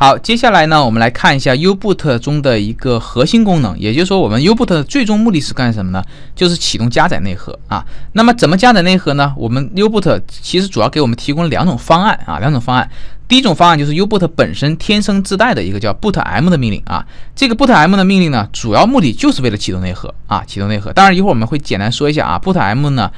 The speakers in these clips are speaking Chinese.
好，接下来呢，我们来看一下 U-Boot 中的一个核心功能，也就是说，我们 U-Boot 的最终目的是干什么呢？就是启动加载内核啊。那么怎么加载内核呢？我们 U-Boot 其实主要给我们提供了两种方案啊，两种方案。第一种方案就是 U-Boot 本身天生自带的一个叫 bootm 的命令啊。这个 bootm 的命令呢，主要目的就是为了启动内核啊，启动内核。当然，一会儿我们会简单说一下啊 ，bootm 呢。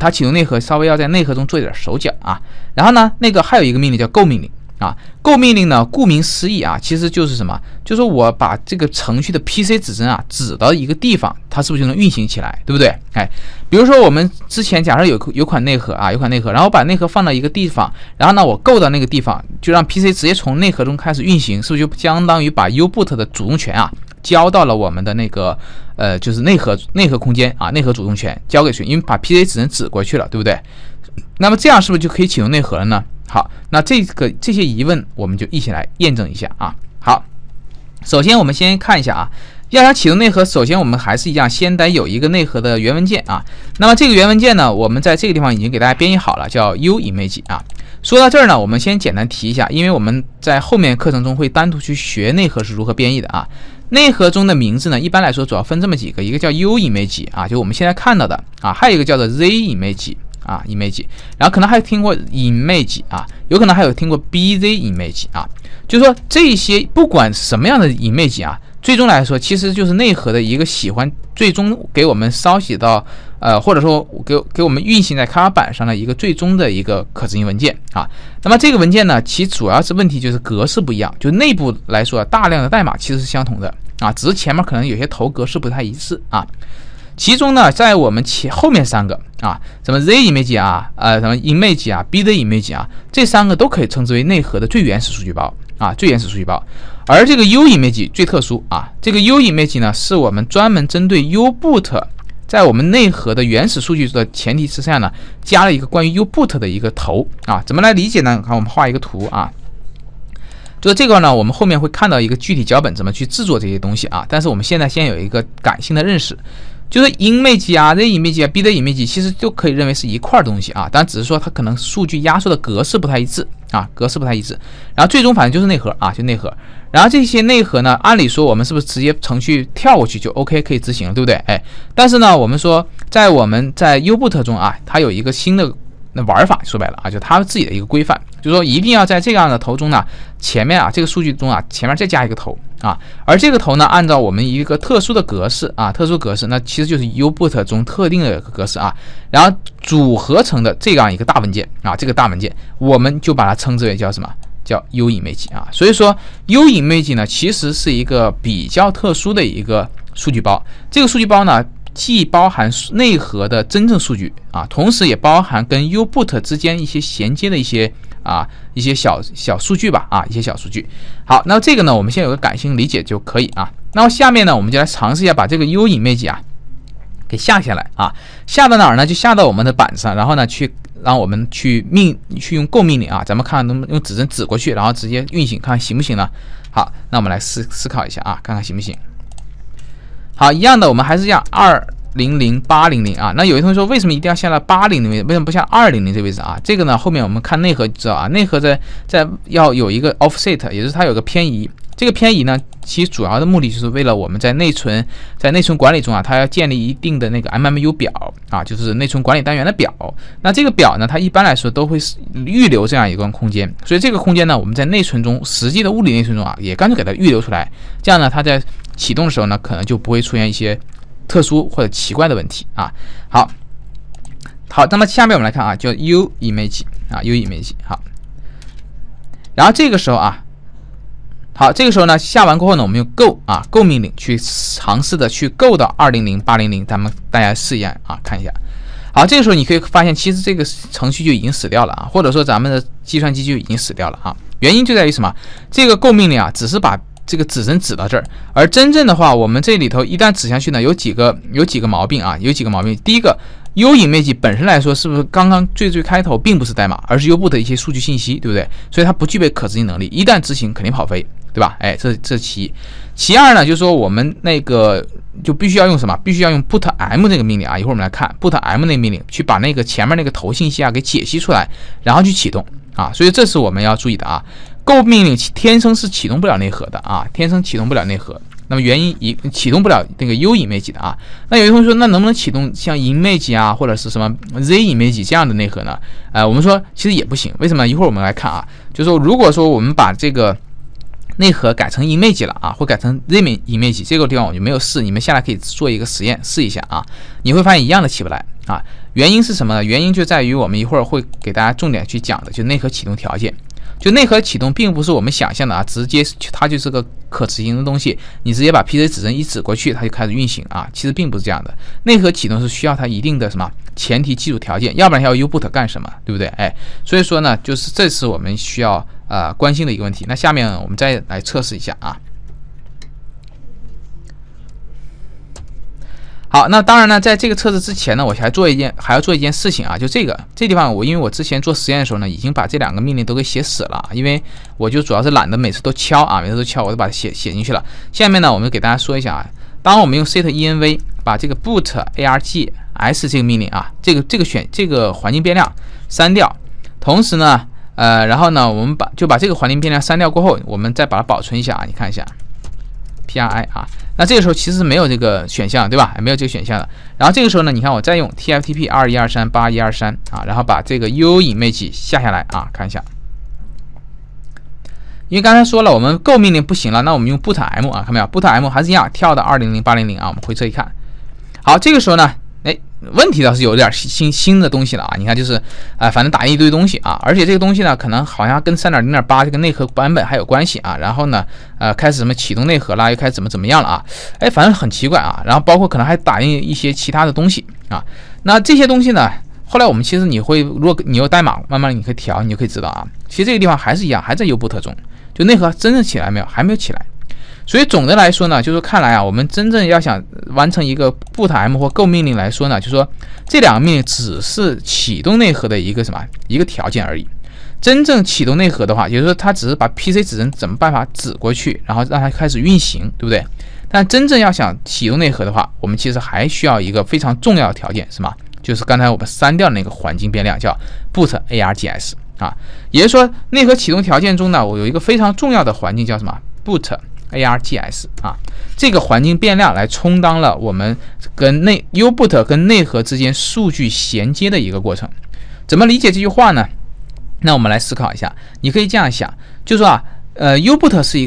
它启动内核稍微要在内核中做一点手脚啊，然后呢，那个还有一个命令叫go命令啊，go命令呢，顾名思义啊，其实就是什么？就是我把这个程序的 PC 指针啊指到一个地方，它是不是就能运行起来，对不对？哎，比如说我们之前假设有款内核啊，有款内核，然后把内核放到一个地方，然后呢，我go到那个地方，就让 PC 直接从内核中开始运行，是不是就相当于把 U-Boot 的主动权啊？交到了我们的那个就是内核空间啊，内核主动权交给谁？因为把 PC 指针指过去了，对不对？那么这样是不是就可以启动内核了呢？好，那这些疑问我们就一起来验证一下啊。好，首先我们先看一下啊，要想启动内核，首先我们还是一样，先得有一个内核的源文件啊。那么这个源文件呢，我们在这个地方已经给大家编译好了，叫 uImage 啊。说到这儿呢，我们先简单提一下，因为我们在后面课程中会单独去学内核是如何编译的啊。内核中的名字呢，一般来说主要分这么几个，一个叫 uImage 啊，就我们现在看到的啊，还有一个叫做 zImage 啊 ，image， 然后可能还听过 image 啊，有可能还有听过 bzImage 啊，就是说这些不管什么样的 image 啊，最终来说其实就是内核的一个喜欢最终给我们烧写到或者说给我们运行在开发板上的一个最终的一个可执行文件啊。那么这个文件呢，其主要是问题就是格式不一样，就内部来说大量的代码其实是相同的啊，只是前面可能有些头格式不太一致啊。其中呢，在我们后面三个啊，什么 zImage 啊，什么 image 啊 ，bzImage 啊，这三个都可以称之为内核的最原始数据包啊，最原始数据包。而这个 uImage 最特殊啊，这个 uImage 呢，是我们专门针对 U-Boot。在我们内核的原始数据的前提之下呢，加了一个关于 U-Boot 的一个头啊，怎么来理解呢？看我们画一个图啊，就是这个呢，我们后面会看到一个具体脚本怎么去制作这些东西啊，但是我们现在先有一个感性的认识，就是 image 啊、zImage 啊、bzImage 其实就可以认为是一块东西啊，当然只是说它可能数据压缩的格式不太一致啊，格式不太一致，然后最终反正就是内核啊，就内核。然后这些内核呢，按理说我们是不是直接程序跳过去就 OK 可以执行了，对不对？哎，但是呢，我们说我们在 U-Boot 中啊，它有一个新的玩法，说白了啊，就它自己的一个规范，就是说一定要在这样的头中呢，前面啊这个数据中啊，前面再加一个头啊，而这个头呢，按照我们一个特殊的格式啊，特殊格式，那其实就是 U-Boot 中特定的格式啊，然后组合成的这样一个大文件啊，这个大文件我们就把它称之为叫什么？叫 uImage 啊，所以说 uImage 呢，其实是一个比较特殊的一个数据包。这个数据包呢，既包含内核的真正数据啊，同时也包含跟 U-Boot 之间一些衔接的一些小数据吧啊，一些小数据。好，那这个呢，我们先有个感性理解就可以啊。那么下面呢，我们就来尝试一下把这个 uImage 啊给下下来啊，下到哪儿呢？就下到我们的板上，然后呢去。让我们去用go命令啊，咱们看能不能用指针指过去，然后直接运行，看看行不行呢？好，那我们来思考一下啊，看看行不行。好，一样的，我们还是这样200800啊。那有些同学说，为什么一定要下到800位置？为什么不下200这位置啊？这个呢，后面我们看内核知道啊，内核在要有一个 offset， 也就是它有个偏移。这个偏移呢，其实主要的目的就是为了我们在内存管理中啊，它要建立一定的那个 MMU 表啊，就是内存管理单元的表。那这个表呢，它一般来说都会预留这样一段空间，所以这个空间呢，我们在内存中实际的物理内存中啊，也干脆给它预留出来，这样呢，它在启动的时候呢，可能就不会出现一些特殊或者奇怪的问题啊。好，那么下面我们来看啊，叫 uImage 啊 ，uImage 好。然后这个时候啊。好，这个时候呢，下完过后呢，我们用 go 啊 go 命令去尝试的去 go 到200800，咱们大家试一下啊，看一下。好，这个时候你可以发现，其实这个程序就已经死掉了啊，或者说咱们的计算机就已经死掉了啊。原因就在于什么？这个 go 命令啊，只是把这个指针指到这儿，而真正的话，我们这里头一旦指下去呢，有几个毛病啊，有几个毛病。第一个。uImage 本身来说，是不是刚刚最开头并不是代码，而是 U-Boot 的一些数据信息，对不对？所以它不具备可执行能力，一旦执行肯定跑飞，对吧？哎，这其一。其二呢，就是说我们那个就必须要用什么？必须要用 bootm 这个命令啊，一会儿我们来看 bootm 那个命令，去把那个前面那个头信息啊给解析出来，然后去启动啊。所以这是我们要注意的啊。Go 命令天生是启动不了内核的啊，天生启动不了内核。那么原因启动不了那个 uImage 的啊。那有些同学说，那能不能启动像 image 啊，或者是什么 zImage 这样的内核呢？我们说其实也不行，为什么呢？一会儿我们来看啊，就是说如果说我们把这个内核改成 image 了啊，或改成 zImage 这个地方我就没有试，你们下来可以做一个实验试一下啊，你会发现一样的起不来啊。原因是什么呢？原因就在于我们一会儿会给大家重点去讲的，就内核启动条件。就内核启动并不是我们想象的啊，直接它就是个可执行的东西，你直接把 PC 指针一指过去，它就开始运行啊。其实并不是这样的，内核启动是需要它一定的什么前提基础条件，要不然要 U-Boot 干什么，对不对？哎，所以说呢，就是这是我们需要关心的一个问题。那下面我们再来测试一下啊。好，那当然呢，在这个测试之前呢，我还要做一件事情啊，就这地方我因为我之前做实验的时候呢，已经把这两个命令都给写死了，因为我就主要是懒得每次都敲，我就把它写进去了。下面呢，我们给大家说一下啊，当我们用 setenv 把这个 bootargs 这个命令啊，这个环境变量删掉，同时呢，然后呢，我们就把这个环境变量删掉过后，我们再把它保存一下啊，你看一下。PRI 啊，那这个时候其实没有这个选项，对吧？没有这个选项的。然后这个时候呢，你看我再用 TFTP 21238123啊，然后把这个 uImage 下来啊，看一下。因为刚才说了，我们 Go 命令不行了，那我们用 bootm 啊，看到没有 ？bootm 还是一样，跳到200800啊，我们回车一看。好，这个时候呢，哎，问题倒是有点新的东西了啊。你看就是反正打一堆东西啊，而且这个东西呢，可能好像跟 3.0.8 这个内核版本还有关系啊。然后呢，开始什么启动内核啦，又开始怎么样了啊？哎，反正很奇怪啊。然后包括可能还打印一些其他的东西啊。那这些东西呢，后来我们其实你会，如果你有代码，慢慢你可以调，你就可以知道啊。其实这个地方还是一样，还在 U-Boot 中，就内核真正起来没有？还没有起来。所以总的来说呢，就是看来啊，我们真正要想完成一个 bootm 或 go 命令来说呢，就说这两个命令只是启动内核的一个条件而已。真正启动内核的话，也就是说它只是把 PC 指针怎么办法指过去，然后让它开始运行，对不对？但真正要想启动内核的话，我们其实还需要一个非常重要的条件，是吗？就是刚才我们删掉的那个环境变量叫 bootargs 啊，也就是说内核启动条件中呢，我有一个非常重要的环境叫什么 bootargs 啊，这个环境变量来充当了我们跟U-Boot 跟内核之间数据衔接的一个过程。怎么理解这句话呢？那我们来思考一下，你可以这样想，就说啊，U-Boot 是一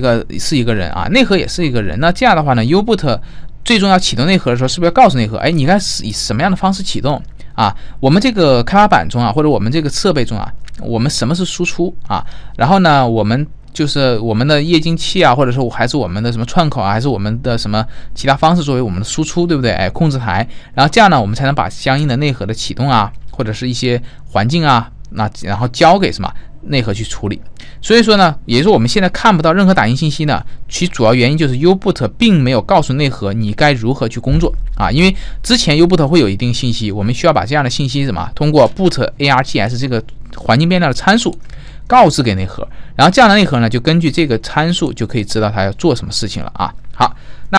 个人啊，内核也是一个人。那这样的话呢 ，U-Boot 最终要启动内核的时候，是不是要告诉内核，哎，你该以什么样的方式启动啊？我们这个开发板中啊，或者我们这个设备中啊，我们什么是输出啊？然后呢，我们就是我们的液晶器啊，或者说还是我们的什么串口啊，还是我们的什么其他方式作为我们的输出，对不对？哎，控制台，然后这样呢，我们才能把相应的内核的启动啊，或者是一些环境啊，那然后交给什么内核去处理。所以说呢，也就是我们现在看不到任何打印信息呢，其主要原因就是 U-Boot 并没有告诉内核你该如何去工作啊。因为之前 U-Boot 会有一定信息，我们需要把这样的信息什么通过 bootargs 这个环境变量的参数告知给内核，然后这样的内核呢，就根据这个参数就可以知道它要做什么事情了啊。好，